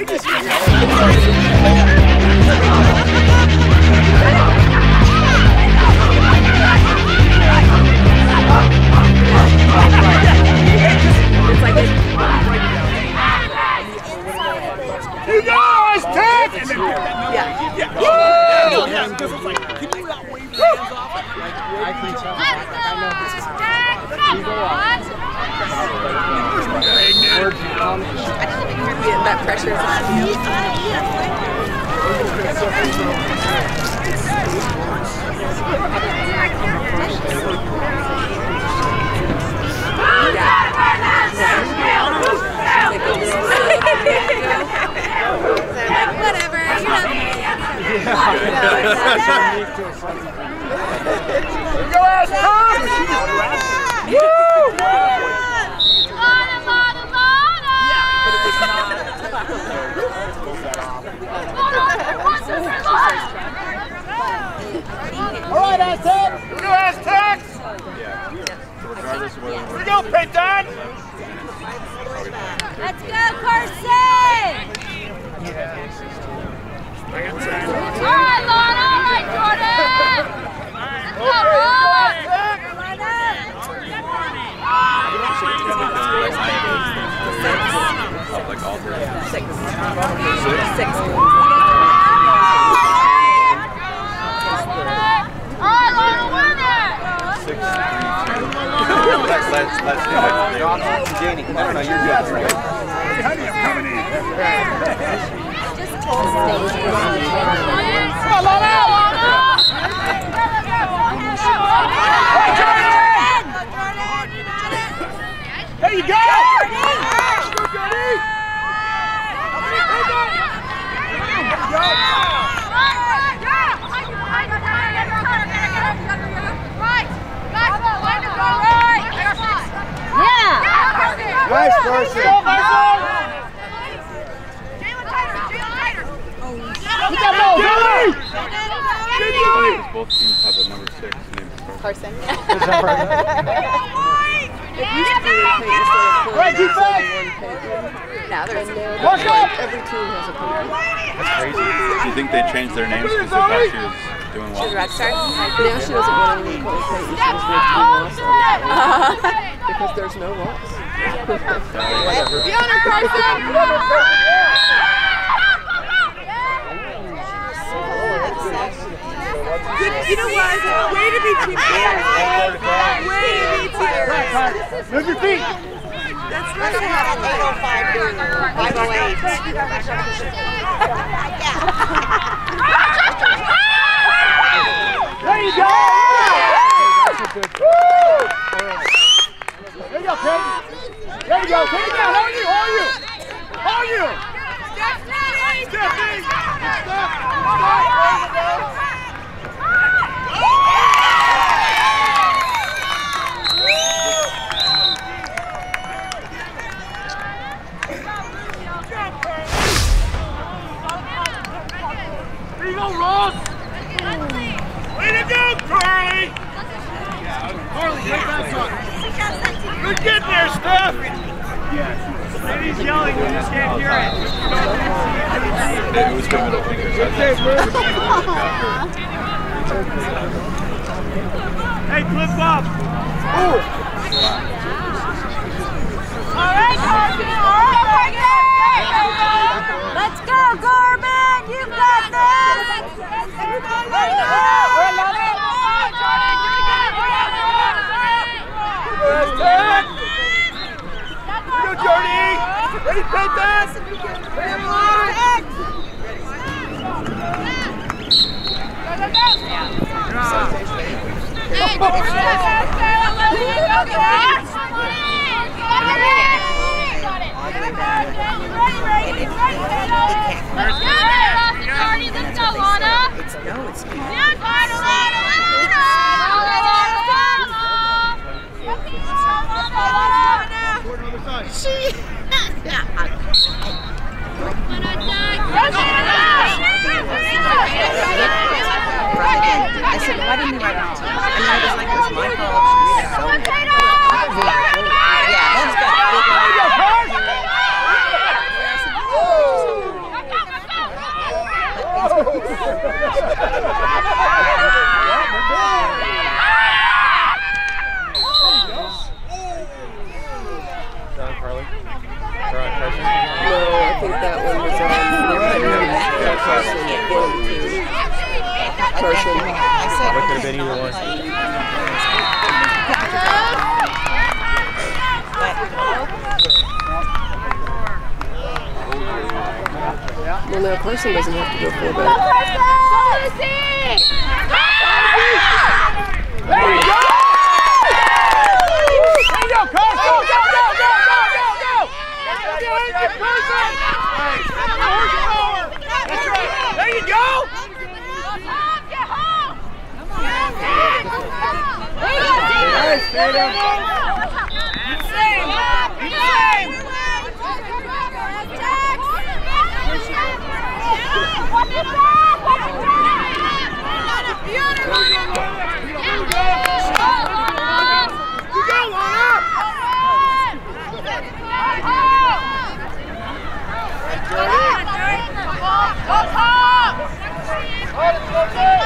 I just... It's like a... You guys, take it! Yeah. Yeah. Woo! Yeah, because it's like, can you not wave your hands off? I can tell. I don't think you're getting that pressure on. Whatever, you know. Alright, Aztecs! We're going Aztecs! Here we go, Peyton! Let's go, Carson! Alright, Lana! Alright, Jordan! Let's go, Lana! Six. Let's do it. Janie, I don't know, you're good. Hey, honey, I'm coming in. Just hold the stage. Come on out! Hey, Jordan! There you go! Go, Jody! Go! Nice, Carson! Jalen Tiger! Jalen Tiger! We got it all! Jalen! Both teams have the number 6 named Carson. Right, defense! Watch out! Every team has a player. That's crazy. Do you think they changed their names because they thought she was doing well? She's a rock star? No, she wasn't winning any Cole Reacher. She was with team loss. Because there's no loss. The owner, Carson! You know what? Way to be team players. Way to be team players. Move your feet. That's not going to have an 805 doing 508. There you go! There you go, Peyton. There you go, take it down. How are you? How are you? How are you? Stephanie! Stephanie! Steph! There you go, Ross! Way to go, Carly! Carly, get that son! Good get there, Steph! Lady's yelling, we just can't hear it. It was coming up fingers. Hey, flip up! Alright, Gorman! Alright, Gorman! Let's go, Gorman! You got this! Everybody go! Ready, Peyton? Come on! Go, go, go! Hey, go, go, go! Yeah. I said, why didn't you write it? And I was like, it's my fault. Yeah, let's go. That could have been either one. Well, now Carson doesn't have to go full back. Go, Lucy! There you go! There you go, Carson! Go, go, go, go, go, go, go! That's right! That's right! There you go! Nice, Peyton! You save! You save! You go, Lana!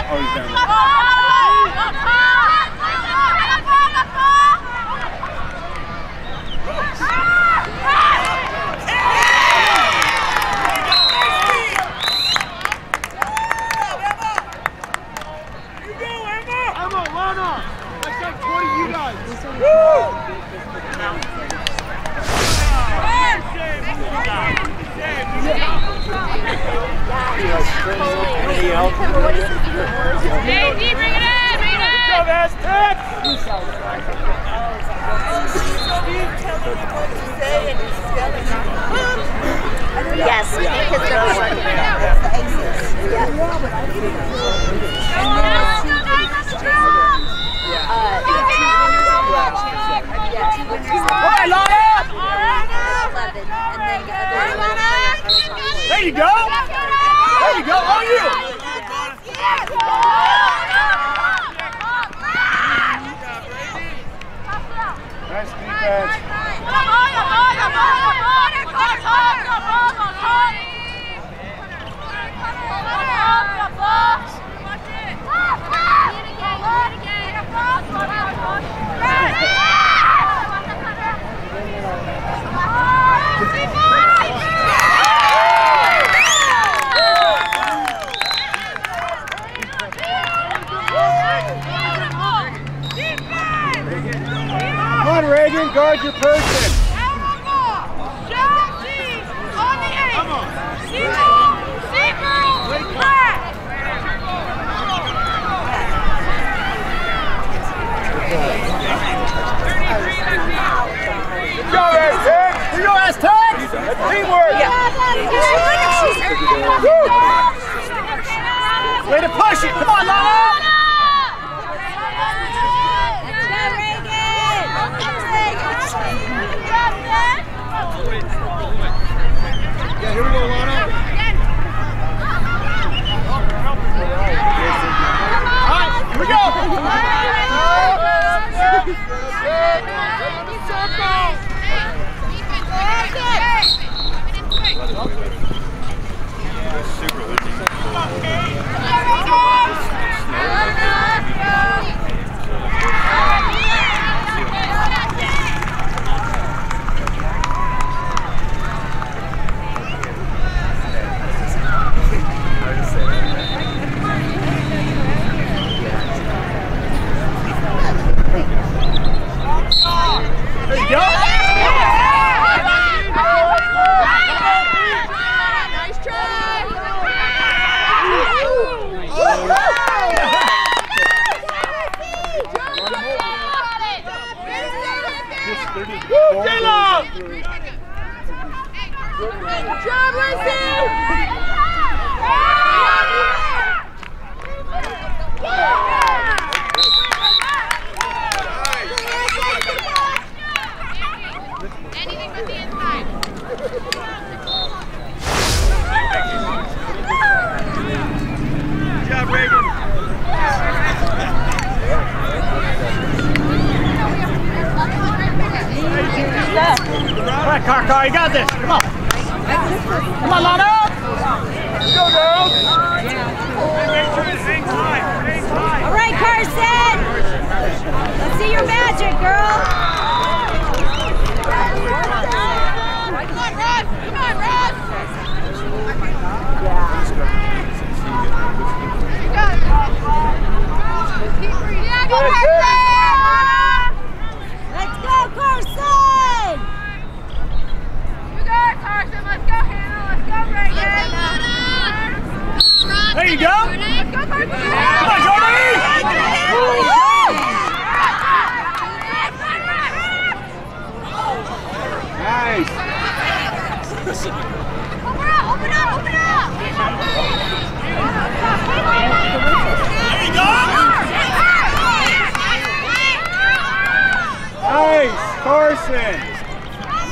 Oh, he's down. Carson.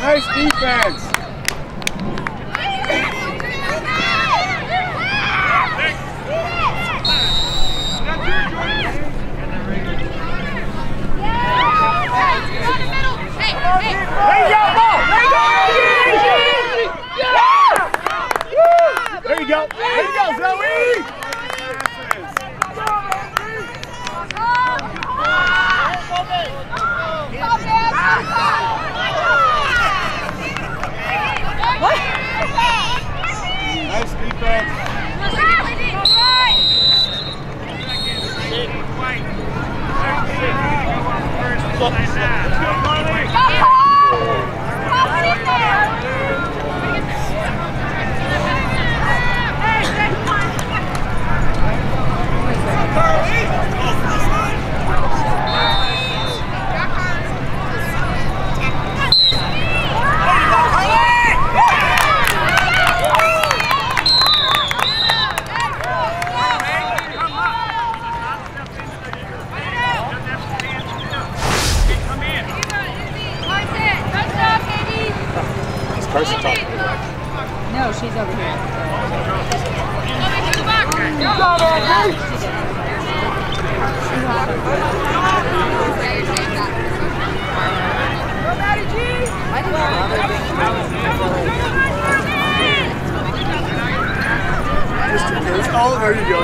Nice defense. There you go. There you go, Zoe. What? Nice defense. Carson talking to her. No, she's over here. There's all of her. You go.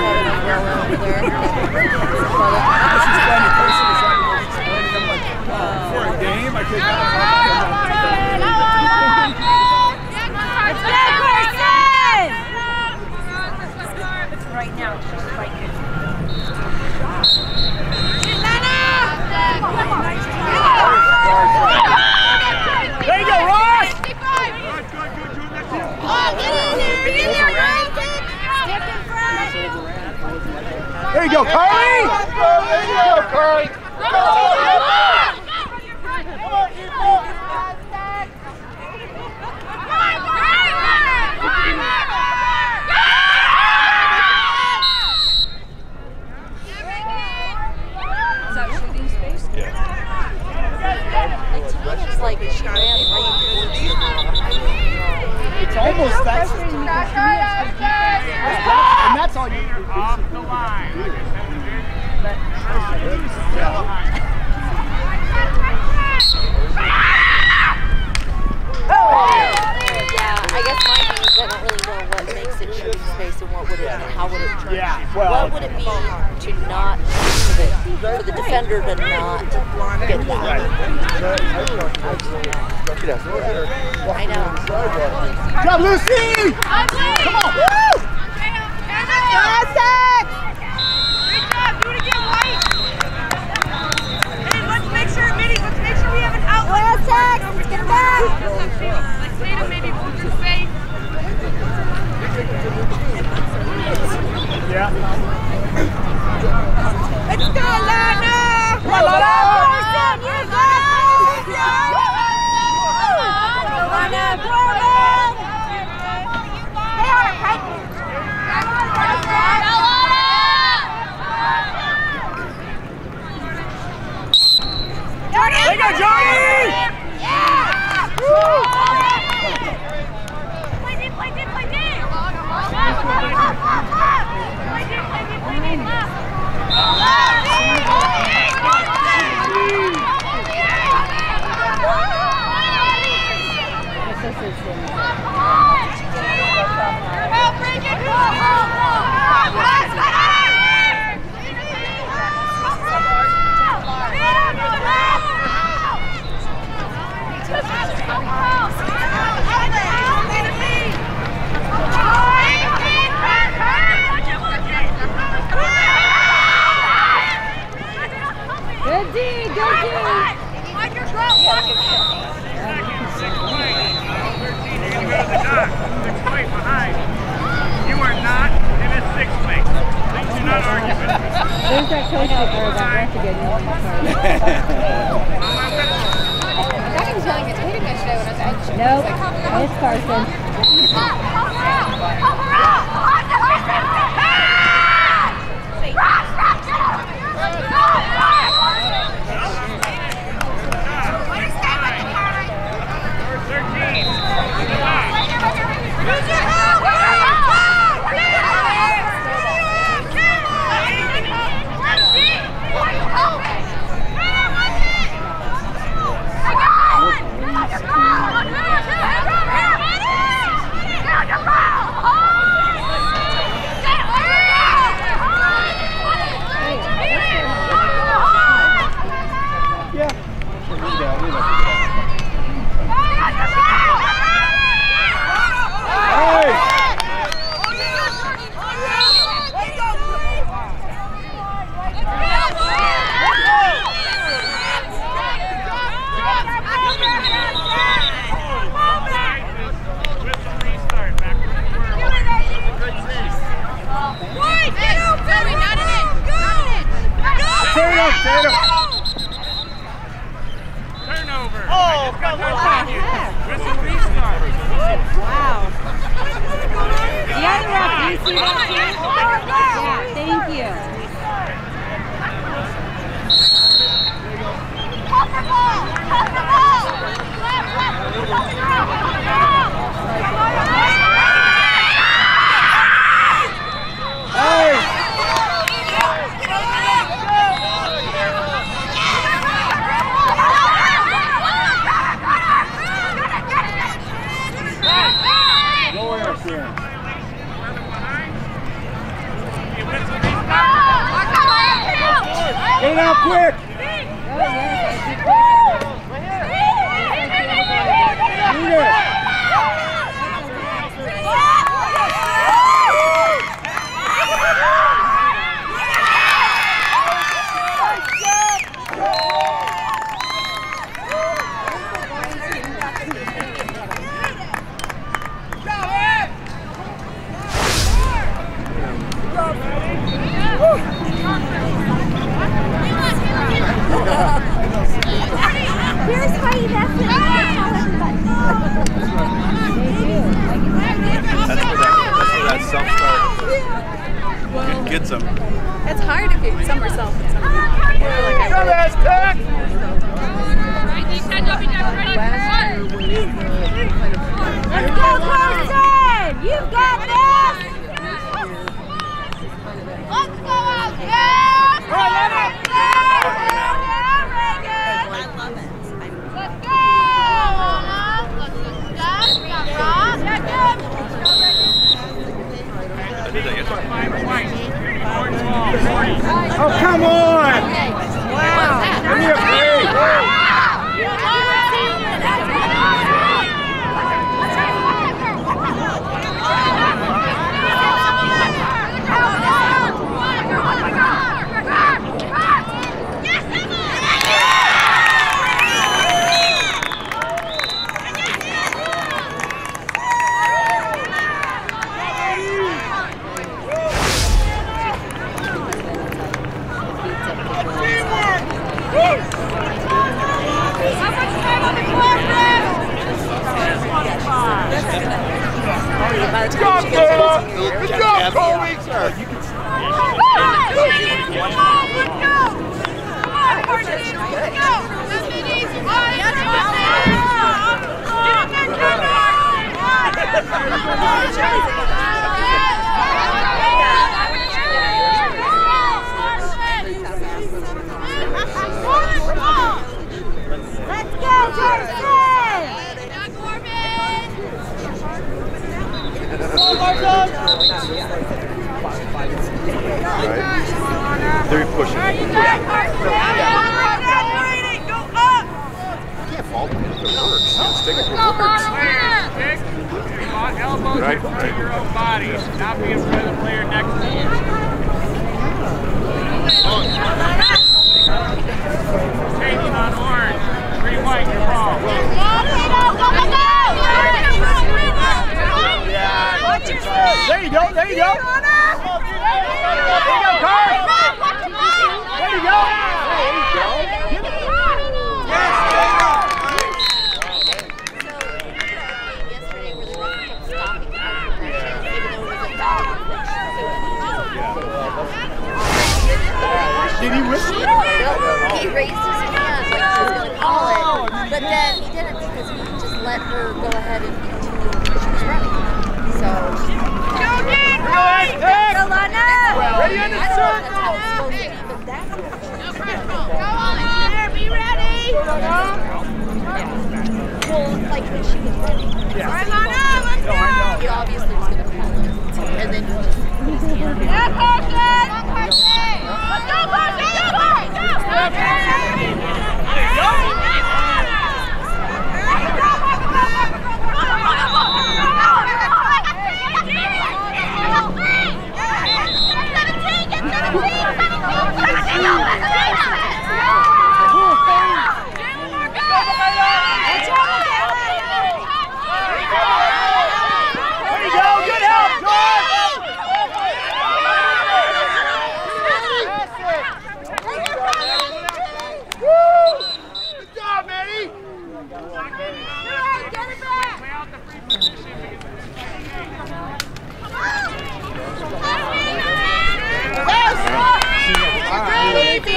For a game, I could not. Right now, she's like it. Lana! There you go, Ross! Get in there, Ross! Step in front! There you go, Carly! There you go, Carly! Come on, you go! Like it's almost that's it. And that's all you do. Off the line. Yeah, I guess my thing is I don't really know what makes it true space and what would it, how would it turn. Yeah, well, what would it be to not for the defender to not get that. I know. Go, Lucy! Come on! Woo! Aztecs! Great job! Do it again, White! Hey, let's make sure, Minnie, let's make sure we have an outlet. Aztecs! Get back! Let's lead him, maybe move his face. Yeah. Let's go, Lana! Come on, Lana! Carson, you go! Lana, Gorman! They are Peyton! Jordan! There you go, Jody! Yeah! Play deep! Carson. Turnover. Oh, come on. Whistle restart. Wow. The other ref needs to go. Yeah, thank you. Hold the ball. Hold the ball. Left. Hey. Get it out quick! Here's how you definitely tell everybody. That's self-start. It gets them. It's hard to get somersault and something. Come Aztec! Let's go, Carson! You've got this! Let's go out there! Let's go! Oh, come on! Wow! Give me a break! Watch out! You ready,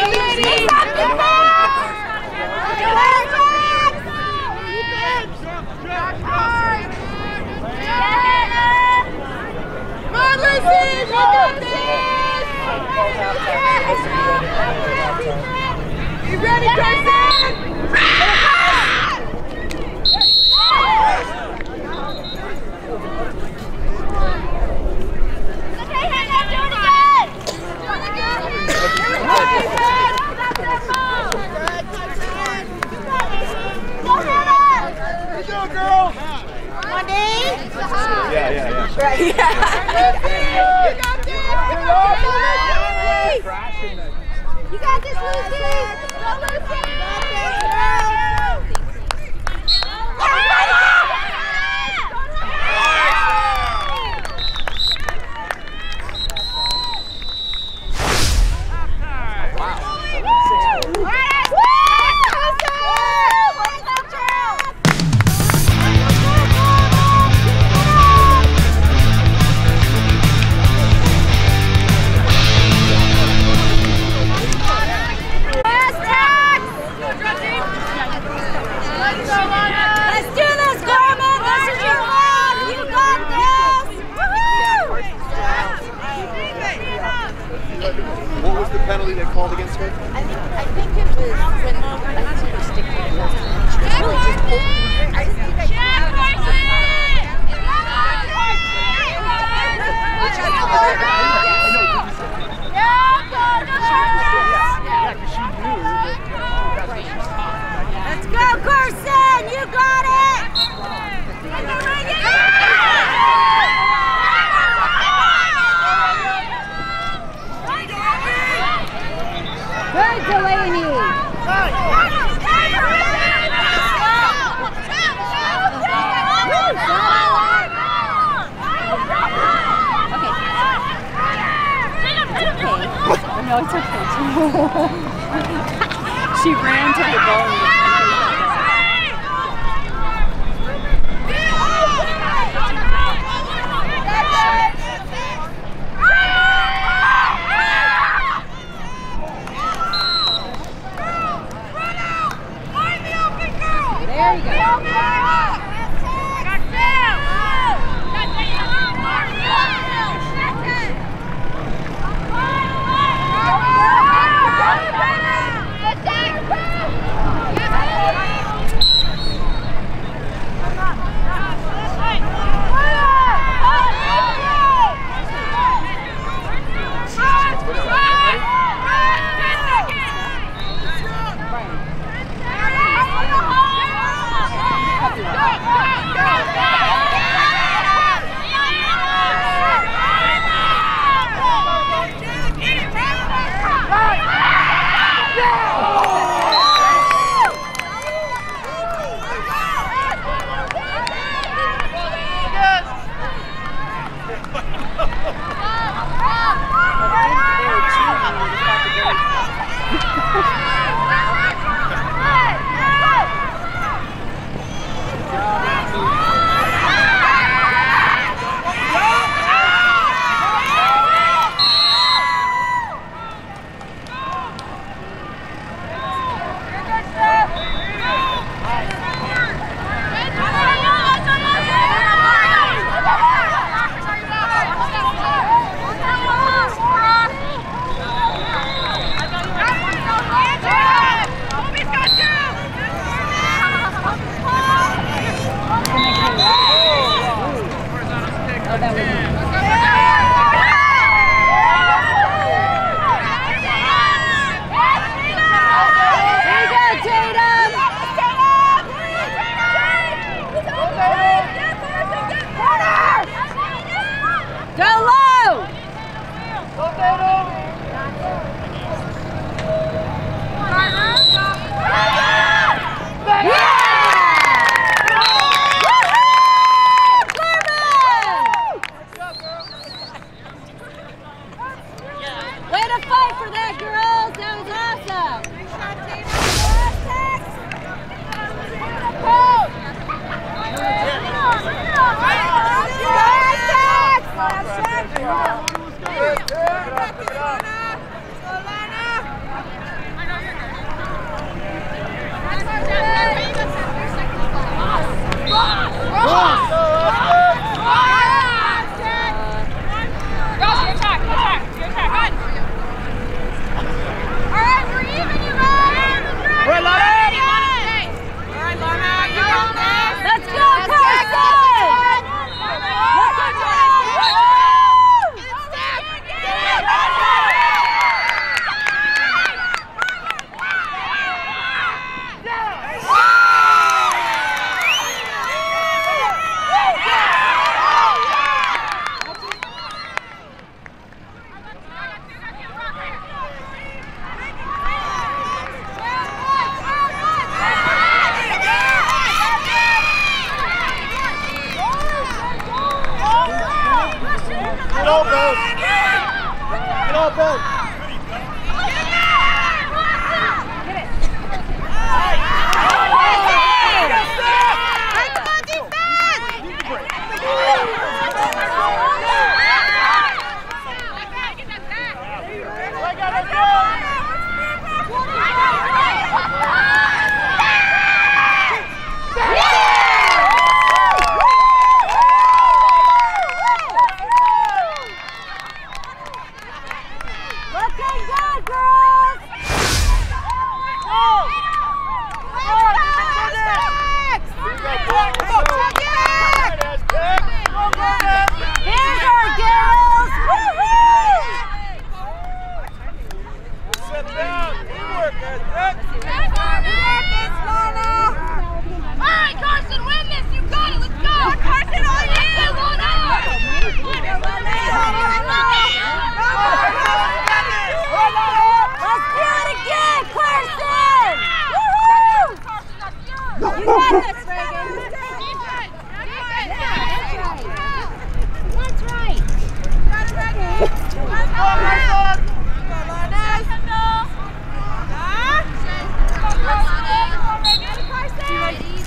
Carson? You got this, Lucy! Go, Lucy! Go!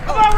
All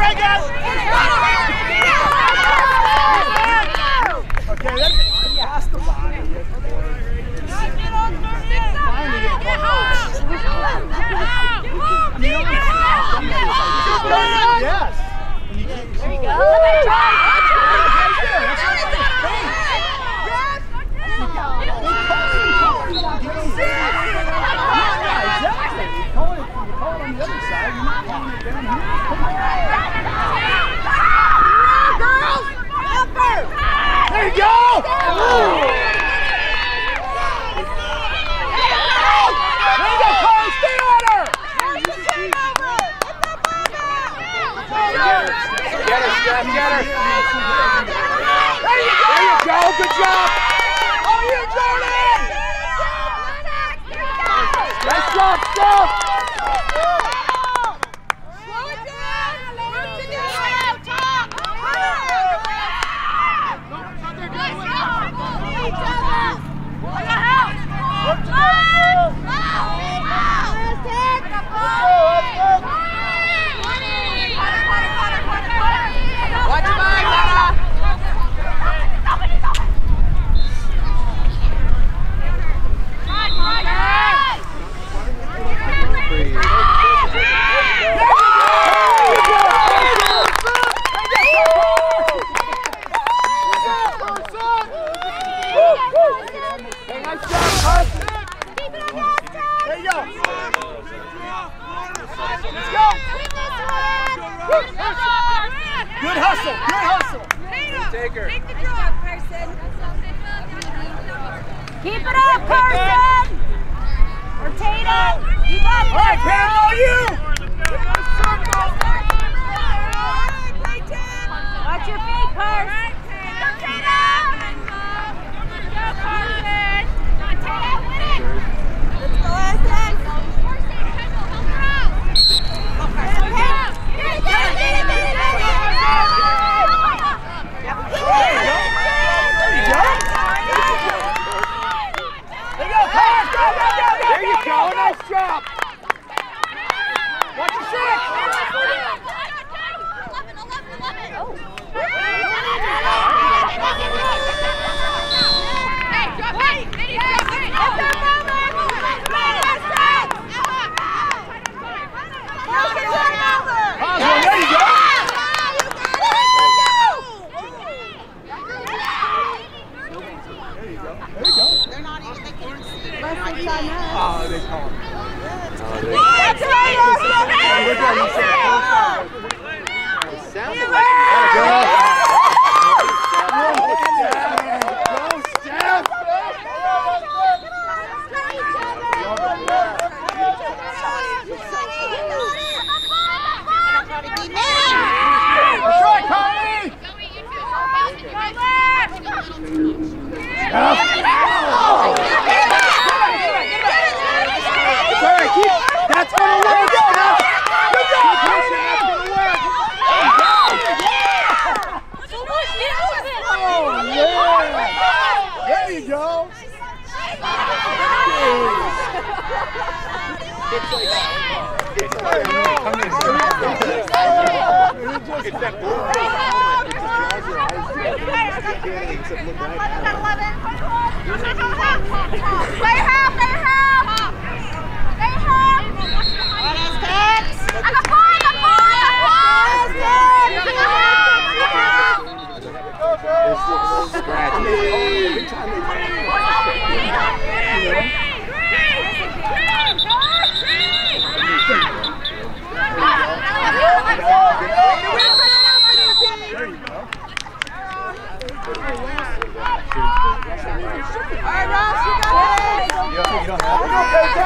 right, Ross, you got it.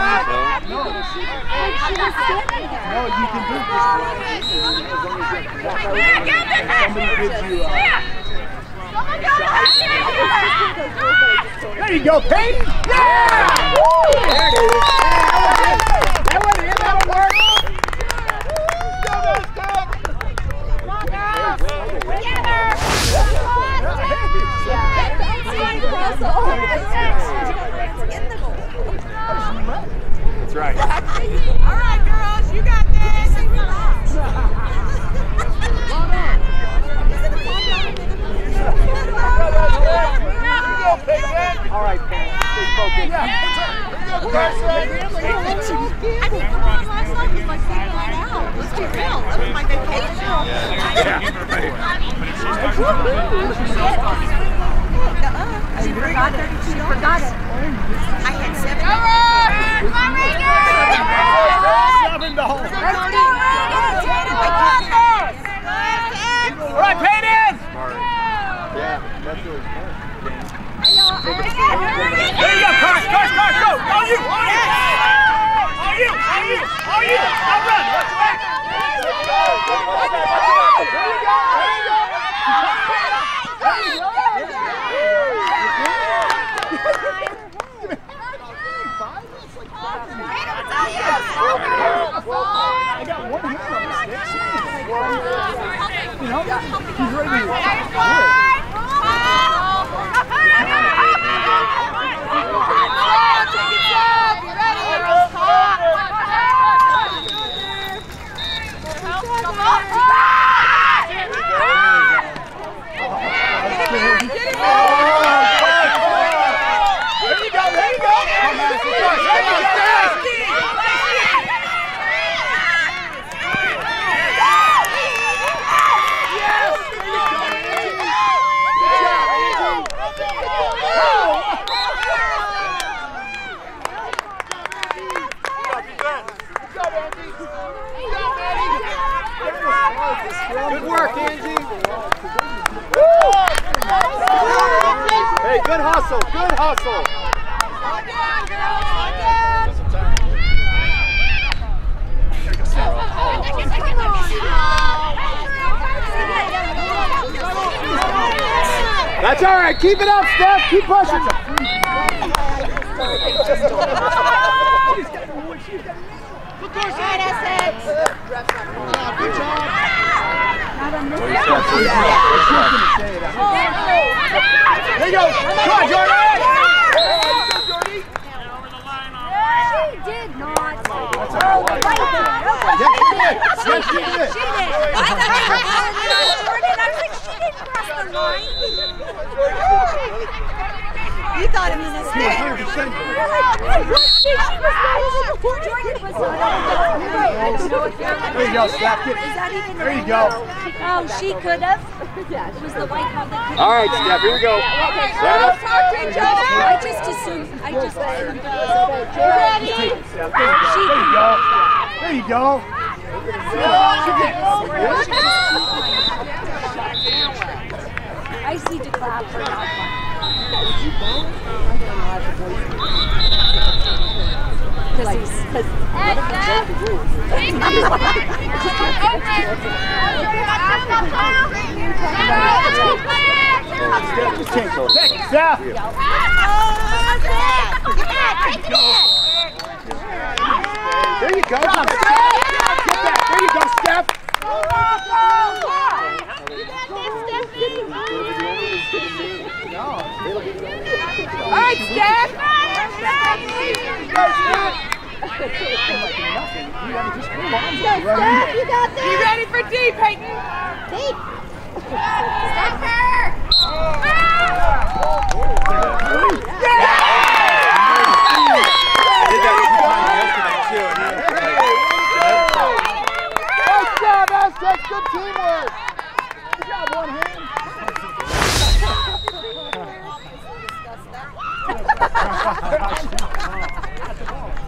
There you go, Peyton! Yeah! Woo! There it is. That one in, that one worked. That's right. All right, girls, you got this. Relax. All right, Pam. Stay focused. I think the whole lifestyle was like being right out. Let's be real. That was my vacation. She forgot it. I had 7. All right, Peyton! Yeah, that's really smart. There you go, Carson, go! All you! I'll run, let's go! I got one hand on the stick. You know, he's ready to Good hustle. That's all right. Keep it up, Steph. Keep pushing. There you go. Come on, Jordan. Yes, she did. You thought it was a mistake. There you go, Steph. There you go. Oh, she could have. It was the white card that could have. All right, Steph, here we go. I just assumed. There you go. There you go. I see the clap for there you go. There you go, Steph! You got this, Stephanie! All right, Steph! Steph, you got this! You ready for D, Peyton? D! Steph her! That's good teamwork! Good job, one hand!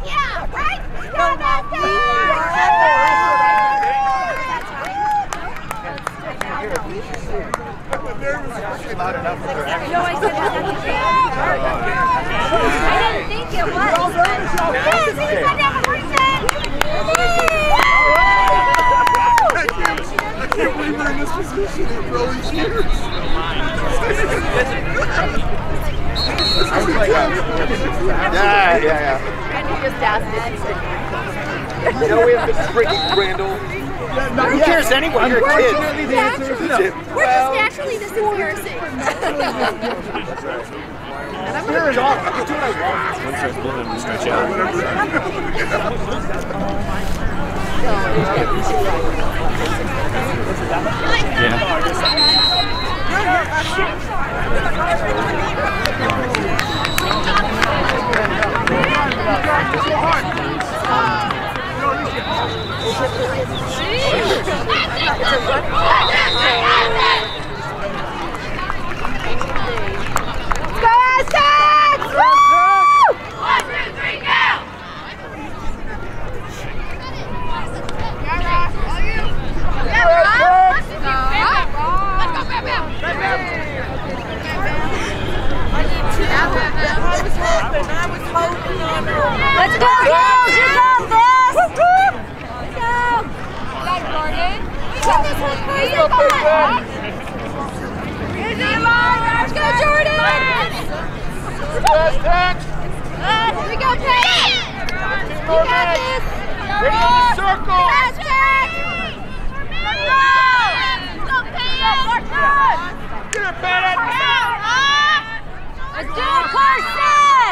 Yeah, right? That's right. No, I said Now we have to freaking Randall. Who cares anyway? You're a kid. We're just naturally this embarrassing. And I'm going to jog. I can do what I want. Once there's blood, I'm going to stretch out. Yeah. Go Aztecs! Woo! 1, 2, 3, now! Let's go, girls! You got this! Jordan. Let's go, Jordan! Here we go, Peyton! You got this! Get in the circle! Go, Peyton! Get it, Peyton! Let's do it, Carson!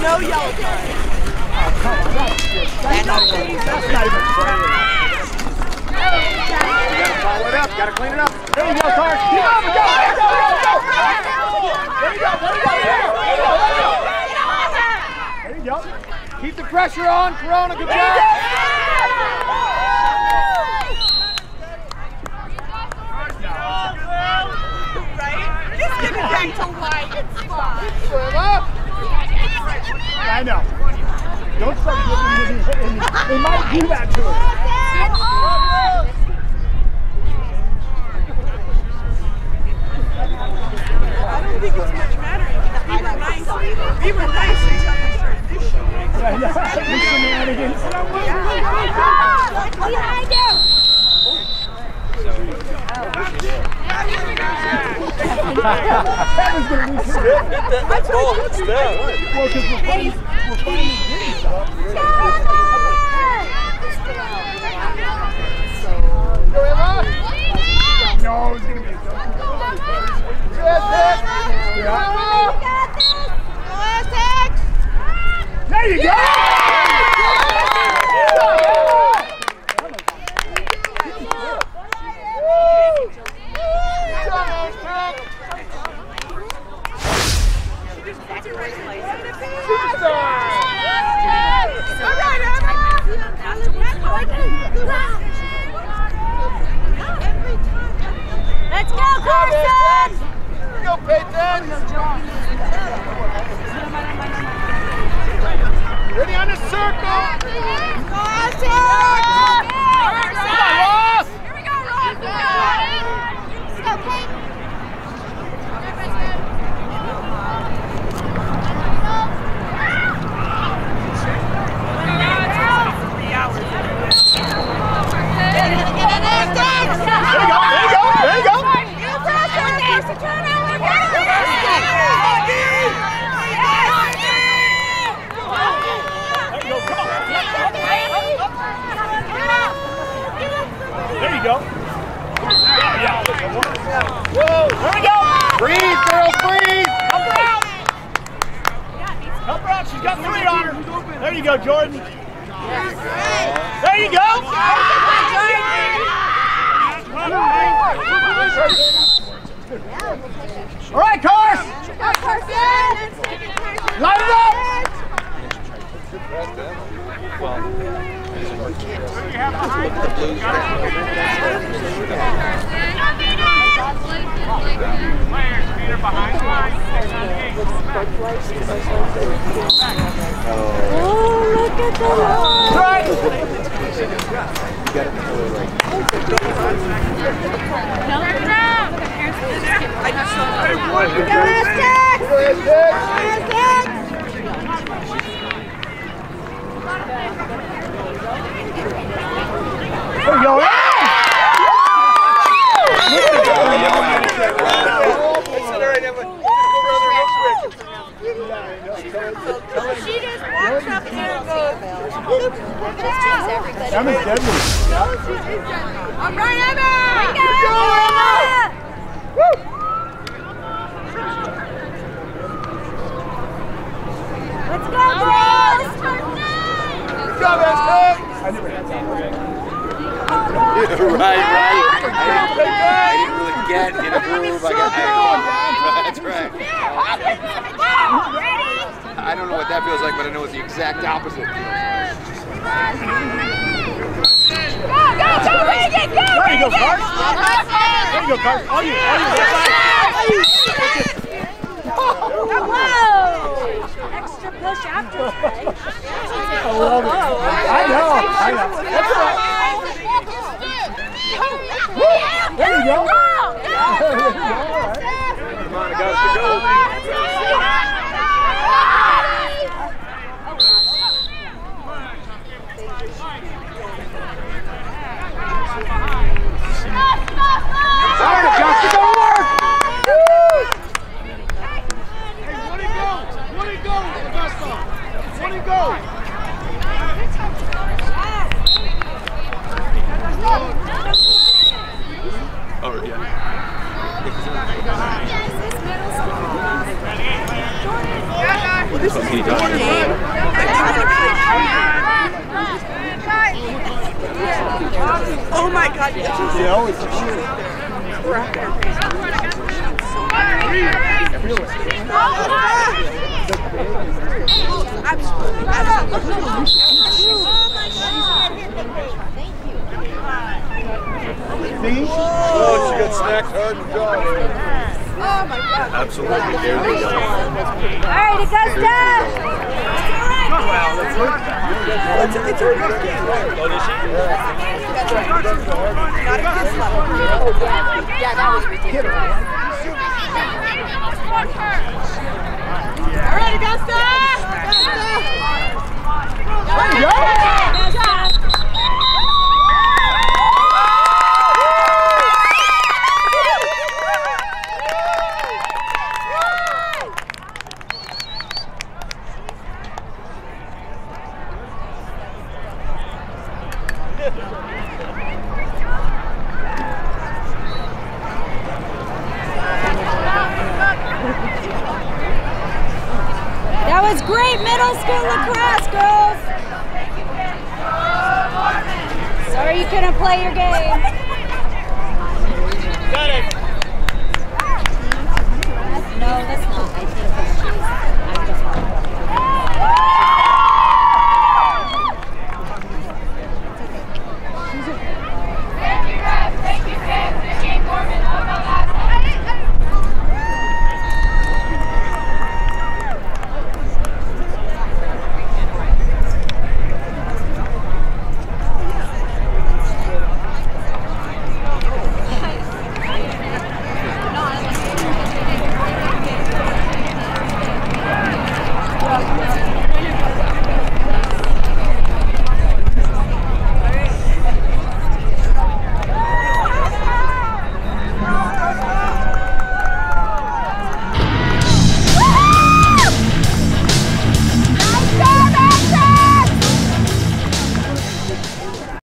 No yellow card. That's not even friendly. You gotta follow it up, gotta clean it up. There you go, Carson. Keep up, go, there you go. There you go. Keep the pressure on, Corona, good job. This is gonna get to light, it's fine. I know. Don't start looking at him. They might do that to him. I don't think it's much mattering. We were nice to each other during this show. Behind you! That's all his stuff. No, it's gonna be a go. There you go! Let's go, Carson! Here we go, Peyton! Ready on the circle! Carson! Here we go, Ross! Let's go, Peyton! There you go! There you go! There you go. Whoa! There we go! Breathe, girl, breathe! Help her out! Help her out, she's got 3 on her. There you go, Jordan. There you go! All right, Carson! Light it up!